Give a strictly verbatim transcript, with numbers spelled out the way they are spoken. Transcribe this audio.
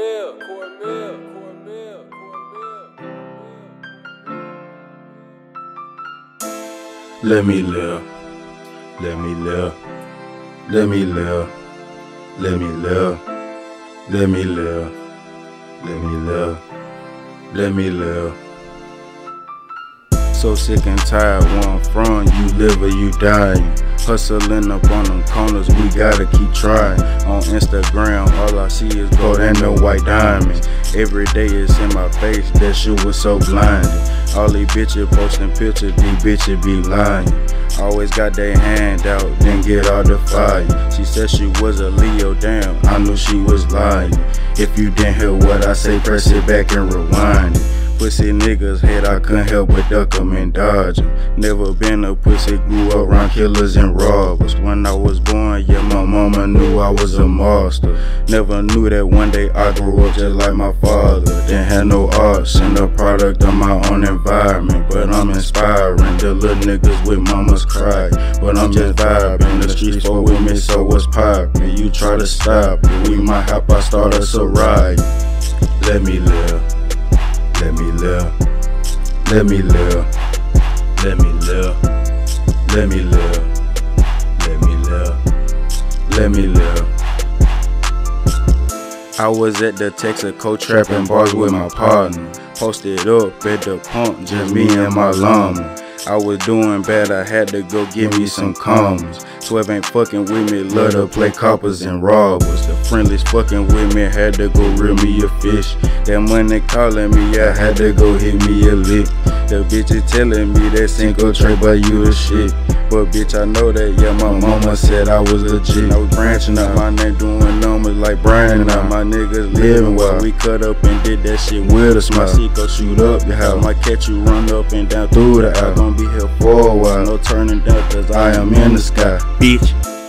Cornmeal, cornmeal, cornmeal, cornmeal. Let me live, let me live, let me live, let me live, let me live, let me live, let me live. So sick and tired, one from you live or you dying. Hustling up on them corners, we gotta keep trying. On Instagram, all I see is gold and the white diamonds. Every day it's in my face, that shit was so blinding. All these bitches posting pictures, these bitches be lying. Always got their hand out, then get all the fire. She said she was a Leo, damn, I knew she was lying. If you didn't hear what I say, press it back and rewind it. Pussy niggas hate, I couldn't help but duck them and dodge them. Never been a pussy, grew up around killers and robbers. When I was born, yeah, my mama knew I was a monster. Never knew that one day I grew up just like my father. Didn't have no arts and the product of my own environment. But I'm inspiring the little niggas with mamas cry. But I'm just vibing, the streets fuck with me, so what's poppin'? You try to stop it, we might hop, I start us a ride. Let me live. Let me live, let me live, let me live, let me live, let me live, let me live. I was at the Texaco trapping bars with my partner. Posted up at the pump, just me and my llama. I was doing bad, I had to go give me some commas. twelve ain't fucking with me, love to play coppers and robbers. The friendlies fucking with me, had to go reel me a fish. That money calling me, I had to go hit me a lick. The bitches telling me that single tray, but you the shit. But bitch, I know that, yeah, my mama said I was legit. I was branching up, my name doing numbers like Brian and I. My niggas living wild, we cut up and did that shit with a smile. My go shoot up the house, might catch you run up and down through the house. Gonna be here for a while, no turning down, cause I am in the sky, bitch.